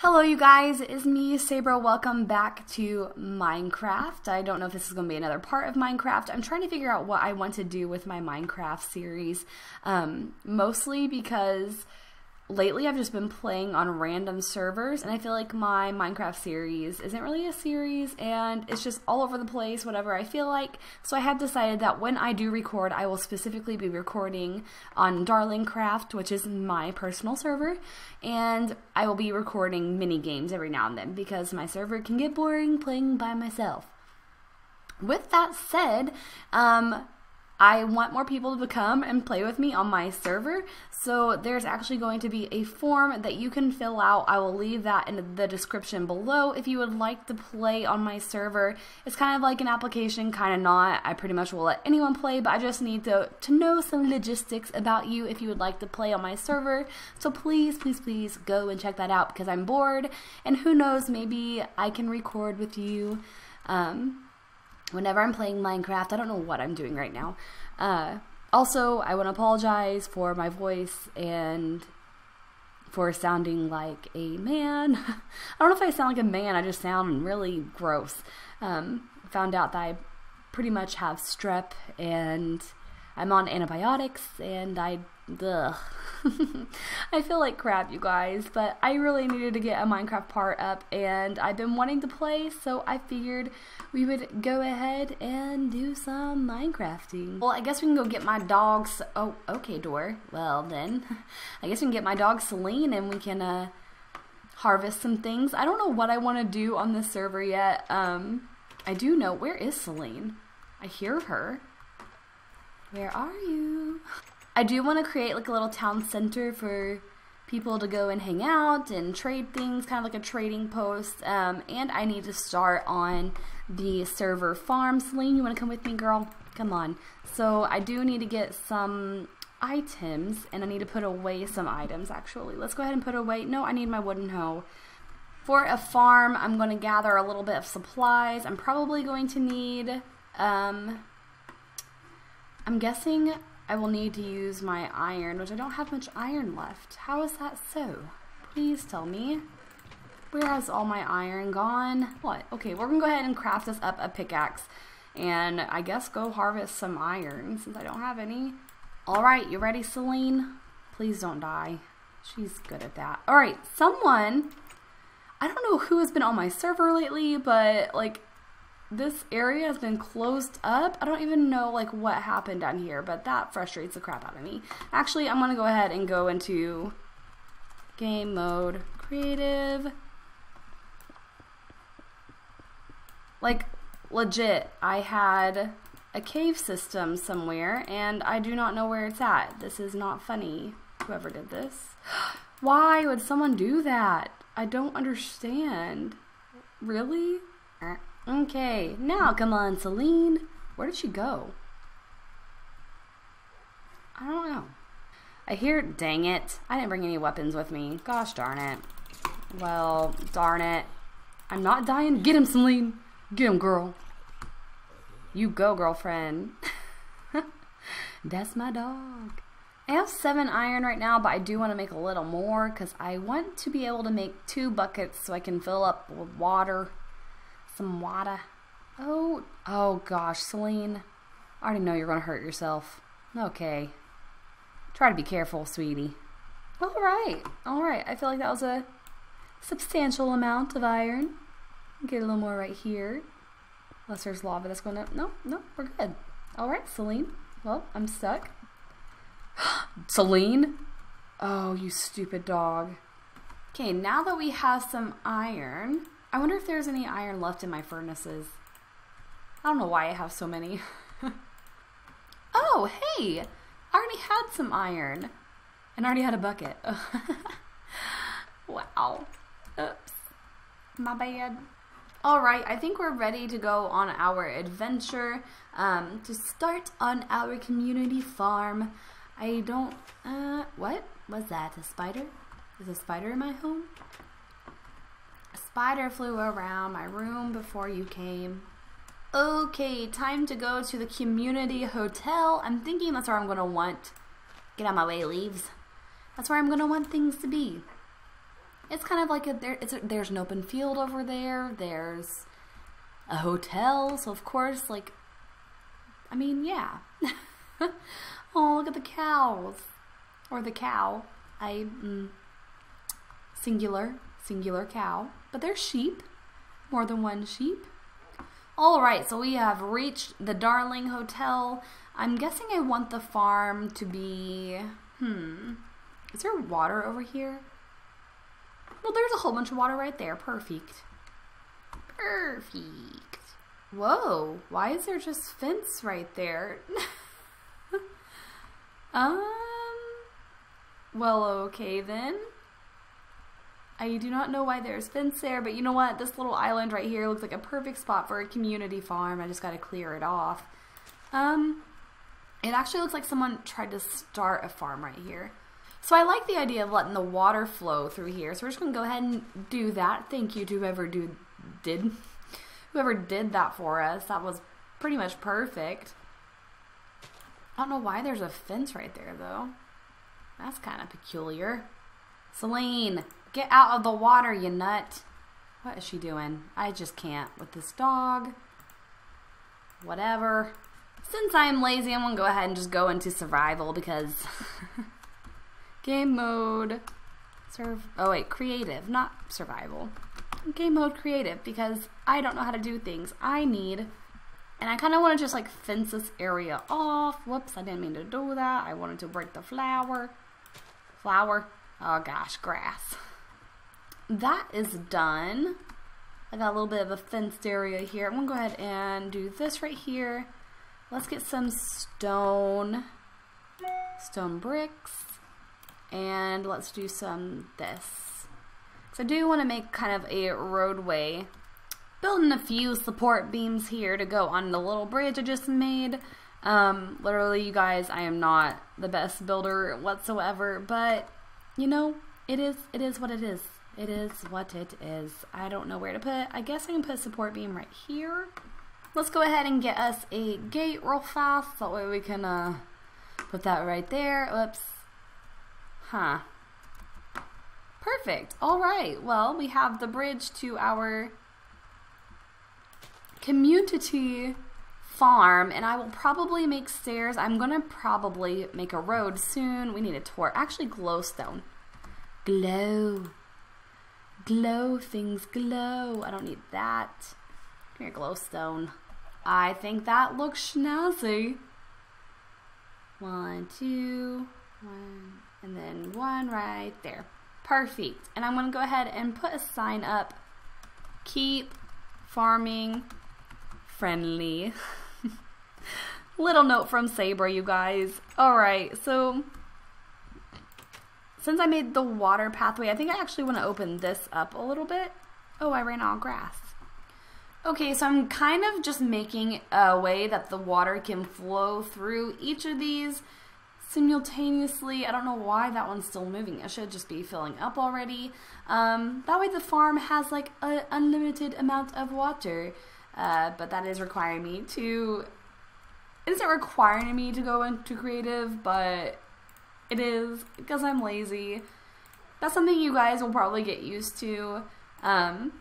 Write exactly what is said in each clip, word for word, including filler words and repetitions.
Hello you guys, it's me, Sabra. Welcome back to Minecraft. I don't know if this is going to be another part of Minecraft. I'm trying to figure out what I want to do with my Minecraft series, um, mostly because lately I've just been playing on random servers, and I feel like my Minecraft series isn't really a series, and it's just all over the place, whatever I feel like. So I have decided that when I do record, I will specifically be recording on DarlingCraft, which is my personal server, and I will be recording mini games every now and then because my server can get boring playing by myself. With that said, um, I want more people to come and play with me on my server, so there's actually going to be a form that you can fill out. I will leave that in the description below if you would like to play on my server. It's kind of like an application, kind of not. I pretty much will let anyone play, but I just need to, to know some logistics about you if you would like to play on my server. So please, please, please go and check that out because I'm bored, and who knows, maybe I can record with you. Um, Whenever I'm playing Minecraft, I don't know what I'm doing right now. Uh, also, I want to apologize for my voice and for sounding like a man. I don't know if I sound like a man, I just sound really gross. Um, found out that I pretty much have strep and I'm on antibiotics and I... Ugh. I feel like crap, you guys, but I really needed to get a Minecraft part up, and I've been wanting to play, so I figured we would go ahead and do some Minecrafting. Well, I guess we can go get my dog's, oh, okay, door. Well, then, I guess we can get my dog Celine, and we can, uh, harvest some things. I don't know what I want to do on this server yet. Um, I do know, where is Celine? I hear her. Where are you? I do want to create like a little town center for people to go and hang out and trade things, kind of like a trading post, um, and I need to start on the server farm. Celine, you want to come with me, girl? Come on. So I do need to get some items, and I need to put away some items, actually. Let's go ahead and put away, no, I need my wooden hoe. For a farm, I'm going to gather a little bit of supplies. I'm probably going to need, um, I'm guessing... I will need to use my iron, which I don't have much iron left. How is that so? Please tell me. Where has all my iron gone? What? Okay, we're gonna go ahead and craft us up a pickaxe and I guess go harvest some iron since I don't have any. All right, you ready, Celine? Please don't die. She's good at that. All right, someone, I don't know who has been on my server lately, but like, this area has been closed up. I don't even know like what happened down here, but that frustrates the crap out of me. Actually, I'm gonna go ahead and go into game mode, creative. Like legit, I had a cave system somewhere and I do not know where it's at. This is not funny, whoever did this. Why would someone do that? I don't understand. Really? Okay, now come on, Celine. Where did she go? I don't know. I hear, dang it. I didn't bring any weapons with me. Gosh darn it. Well, darn it. I'm not dying. Get him, Celine. Get him, girl. You go, girlfriend. That's my dog. I have seven iron right now, but I do want to make a little more because I want to be able to make two buckets so I can fill up with water. Some water. Oh, oh gosh, Celine. I already know you're gonna hurt yourself. Okay. Try to be careful, sweetie. All right, all right. I feel like that was a substantial amount of iron. Get a little more right here. Unless there's lava that's going up. No, no, we're good. All right, Celine. Well, I'm stuck. Celine? Oh, you stupid dog. Okay, now that we have some iron, I wonder if there's any iron left in my furnaces. I don't know why I have so many. Oh, hey! I already had some iron. And I already had a bucket. Wow. Oops. My bad. Alright, I think we're ready to go on our adventure um, to start on our community farm. I don't... Uh, what was that? A spider? Is a spider in my home? Spider flew around my room before you came. Okay, time to go to the community hotel. I'm thinking that's where I'm gonna want, get out of my way, leaves. That's where I'm gonna want things to be. It's kind of like a, there, it's a, there's an open field over there. There's a hotel. So of course, like, I mean, yeah. Oh, look at the cows. Or the cow. I, mm, singular, singular cow. But there's sheep. More than one sheep. All right, so we have reached the Darling Hotel. I'm guessing I want the farm to be, hmm, is there water over here? Well, there's a whole bunch of water right there. Perfect. Perfect. Whoa, why is there just fence right there? um, well, okay then. I do not know why there's fence there, but you know what? This little island right here looks like a perfect spot for a community farm. I just gotta clear it off. Um, it actually looks like someone tried to start a farm right here. So I like the idea of letting the water flow through here. So we're just gonna go ahead and do that. Thank you to whoever do, did, whoever did that for us. That was pretty much perfect. I don't know why there's a fence right there though. That's kind of peculiar. Celine. Get out of the water, you nut. What is she doing? I just can't with this dog. Whatever. Since I'm lazy, I'm gonna go ahead and just go into survival because game mode, serve, oh wait, creative, not survival. Game mode creative because I don't know how to do things I need. And I kind of want to just like fence this area off. Whoops, I didn't mean to do that. I wanted to break the flower. Flower, oh gosh, grass. That is done. I got a little bit of a fenced area here. I'm gonna go ahead and do this right here. Let's get some stone, stone bricks, and let's do some this. So I do want to make kind of a roadway. Building a few support beams here to go on the little bridge I just made. Um, literally, you guys, I am not the best builder whatsoever, but you know, it is, it is what it is. It is what it is. I don't know where to put. I guess I can put a support beam right here. Let's go ahead and get us a gate real fast. That way we can uh, put that right there. Oops. Huh. Perfect. All right. Well, we have the bridge to our community farm, and I will probably make stairs. I'm gonna probably make a road soon. We need a torch. Actually, glowstone. Glow. Glow, things glow. I don't need that. Come here, glowstone. I think that looks snazzy. One, two, one, and then one right there. Perfect. And I'm gonna go ahead and put a sign up. Keep farming friendly. Little note from Sabra, you guys. All right, so since I made the water pathway, I think I actually want to open this up a little bit. Oh, I ran out of grass. Okay, so I'm kind of just making a way that the water can flow through each of these simultaneously. I don't know why that one's still moving. It should just be filling up already. Um, that way the farm has like an unlimited amount of water, uh, but that is requiring me to, it isn't requiring me to go into creative, but it is because I'm lazy. That's something you guys will probably get used to. Um,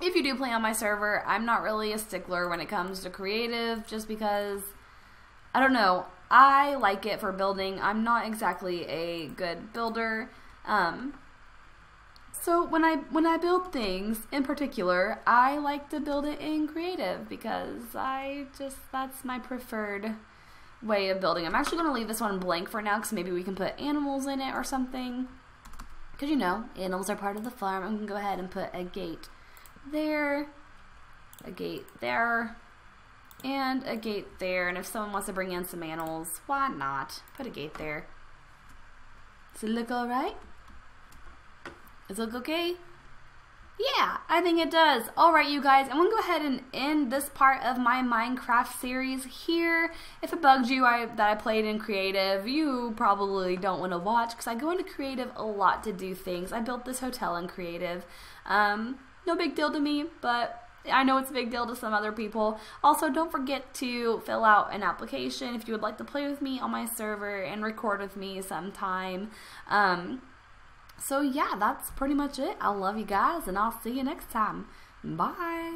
if you do play on my server, I'm not really a stickler when it comes to creative just because, I don't know, I like it for building. I'm not exactly a good builder. Um, so when I, when I build things in particular, I like to build it in creative because I just, that's my preferred way of building. I'm actually going to leave this one blank for now because maybe we can put animals in it or something. Because you know, animals are part of the farm. I'm going to go ahead and put a gate there, a gate there, and a gate there. And if someone wants to bring in some animals, why not? Put a gate there. Does it look alright? Does it look okay? Yeah, I think it does. All right, you guys, I'm gonna go ahead and end this part of my Minecraft series here. If it bugged you I, that I played in creative, you probably don't want to watch because I go into creative a lot to do things. I built this hotel in creative. Um, no big deal to me, but I know it's a big deal to some other people. Also, don't forget to fill out an application if you would like to play with me on my server and record with me sometime. Um, So yeah, that's pretty much it. I love you guys, and I'll see you next time. Bye.